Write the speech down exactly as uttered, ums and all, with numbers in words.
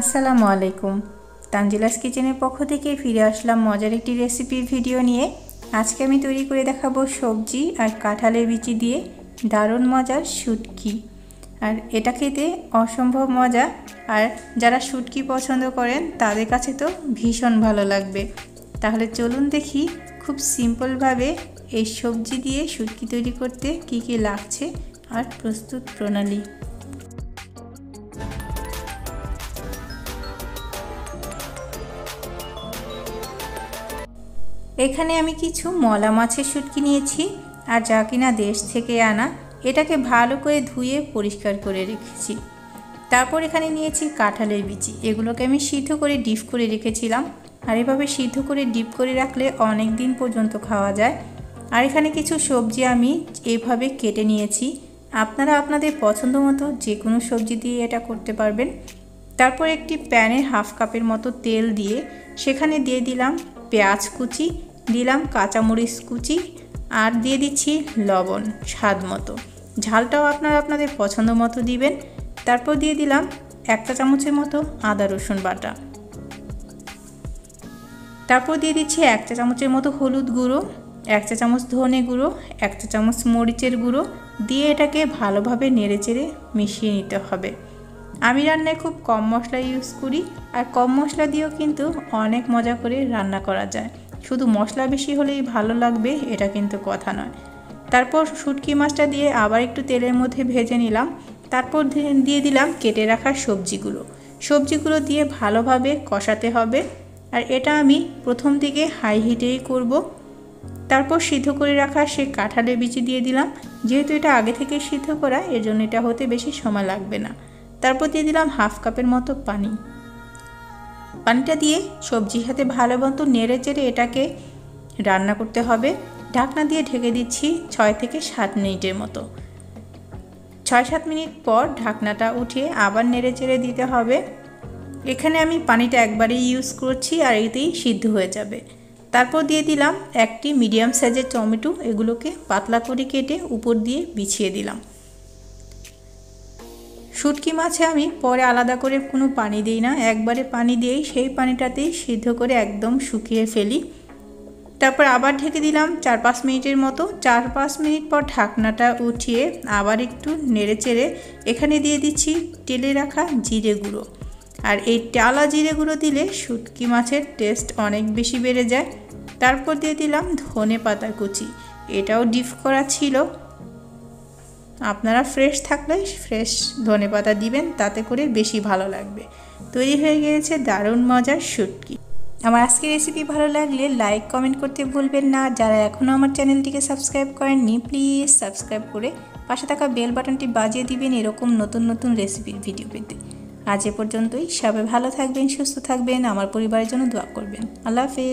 আসসালামু আলাইকুম তানজিলাস কিচেনের পক্ষ থেকে ফিরে আসলাম মজার একটি রেসিপির ভিডিও নিয়ে। আজকে আমি তৈরি করে দেখাবো সবজি আর কাঁঠালের বিচি দিয়ে দারুণ মজার শুটকি। আর এটা খেতে অসম্ভব মজা, আর যারা শুটকি পছন্দ করেন তাদের কাছে তো ভীষণ ভালো লাগবে। তাহলে চলুন দেখি খুব সিম্পলভাবে এই সবজি দিয়ে শুটকি তৈরি করতে কী কী লাগছে আর প্রস্তুত প্রণালী। এখানে আমি কিছু মলা মাছের শুটকি নিয়েছি, আর যা কিনা দেশ থেকে আনা। এটাকে ভালো করে ধুয়ে পরিষ্কার করে রেখেছি। তারপর এখানে নিয়েছি কাঁঠালের বিচি। এগুলোকে আমি সিদ্ধ করে ডিপ করে রেখেছিলাম, আর এভাবে সিদ্ধ করে ডিপ করে রাখলে অনেক দিন পর্যন্ত খাওয়া যায়। আর এখানে কিছু সবজি আমি এভাবে কেটে নিয়েছি। আপনারা আপনাদের পছন্দ মতো যে কোনো সবজি দিয়ে এটা করতে পারবেন। তারপর একটি প্যানে হাফ কাপের মতো তেল দিয়ে সেখানে দিয়ে দিলাম পেঁয়াজ কুচি, দিলাম কাঁচামরিচ কুচি, আর দিয়ে দিচ্ছি লবণ স্বাদ মতো। ঝালটাও আপনারা আপনাদের পছন্দ মতো দিবেন। তারপর দিয়ে দিলাম একটা চামচের মতো আদা রসুন বাটা। তারপর দিয়ে দিচ্ছি এক চা চামচের মতো হলুদ গুঁড়ো, এক চা চামচ ধনে গুঁড়ো, এক চা চামচ মরিচের গুঁড়ো দিয়ে এটাকে ভালোভাবে নেড়েচেড়ে মিশিয়ে নিতে হবে। আমি রান্নায় খুব কম মশলা ইউজ করি, আর কম মশলা দিয়েও কিন্তু অনেক মজা করে রান্না করা যায়। শুধু মশলা বেশি হলেই ভালো লাগবে এটা কিন্তু কথা নয়। তারপর শুটকি মাছটা দিয়ে আবার একটু তেলের মধ্যে ভেজে নিলাম। তারপর দিয়ে দিলাম কেটে রাখা সবজিগুলো। সবজিগুলো দিয়ে ভালোভাবে কষাতে হবে, আর এটা আমি প্রথম থেকে হাই হিটেই করব। তারপর সিদ্ধ করে রাখা সে কাঁঠালের বিচি দিয়ে দিলাম। যেহেতু এটা আগে থেকে সিদ্ধ করা, এর জন্য এটা হতে বেশি সময় লাগবে না। তারপর দিয়ে দিলাম হাফ কাপের মতো পানি। পানিটা দিয়ে সবজির সাথে ভালো মতো নেড়ে চেড়ে এটাকে রান্না করতে হবে। ঢাকনা দিয়ে ঢেকে দিচ্ছি ছয় থেকে সাত মিনিটের মতো। ছয় সাত মিনিট পর ঢাকনাটা উঠিয়ে আবার নেড়ে চেড়ে দিতে হবে। এখানে আমি পানিটা একবারেই ইউজ করছি, আর এতেই সিদ্ধ হয়ে যাবে। তারপর দিয়ে দিলাম একটি মিডিয়াম সাইজের টমেটো। এগুলোকে পাতলা করে কেটে উপর দিয়ে বিছিয়ে দিলাম। শুটকি মাছে আমি পরে আলাদা করে কোনো পানি দিই না, একবারে পানি দিয়েই সেই পানিটাতেই সিদ্ধ করে একদম শুকিয়ে ফেলি। তারপর আবার ঢেকে দিলাম চার পাঁচ মিনিটের মতো। চার পাঁচ মিনিট পর ঢাকনাটা উঠিয়ে আবার একটু নেড়ে চেড়ে এখানে দিয়ে দিচ্ছি তেলে রাখা জিরে গুঁড়ো। আর এই টালা জিরে গুঁড়ো দিলে শুটকি মাছের টেস্ট অনেক বেশি বেড়ে যায়। তারপর দিয়ে দিলাম ধনে পাতা কুচি। এটাও ডিপ করা ছিল, আপনারা ফ্রেশ থাকলে ফ্রেশ ধনে পাতা দিবেন, তাতে করে বেশি ভালো লাগবে। তৈরি হয়ে গিয়েছে দারুণ মজার শুটকি। আমার আজকের রেসিপি ভালো লাগলে লাইক কমেন্ট করতে ভুলবেন না। যারা এখনও আমার চ্যানেলটিকে সাবস্ক্রাইব করেননি, প্লিজ সাবস্ক্রাইব করে পাশে থাকা বেল বাটনটি বাজিয়ে দিবেন এরকম নতুন নতুন রেসিপির ভিডিও পেতে। আজ এ পর্যন্তই। সবাই ভালো থাকবেন, সুস্থ থাকবেন, আমার পরিবারের জন্য দোয়া করবেন। আল্লাহ হাফেজ।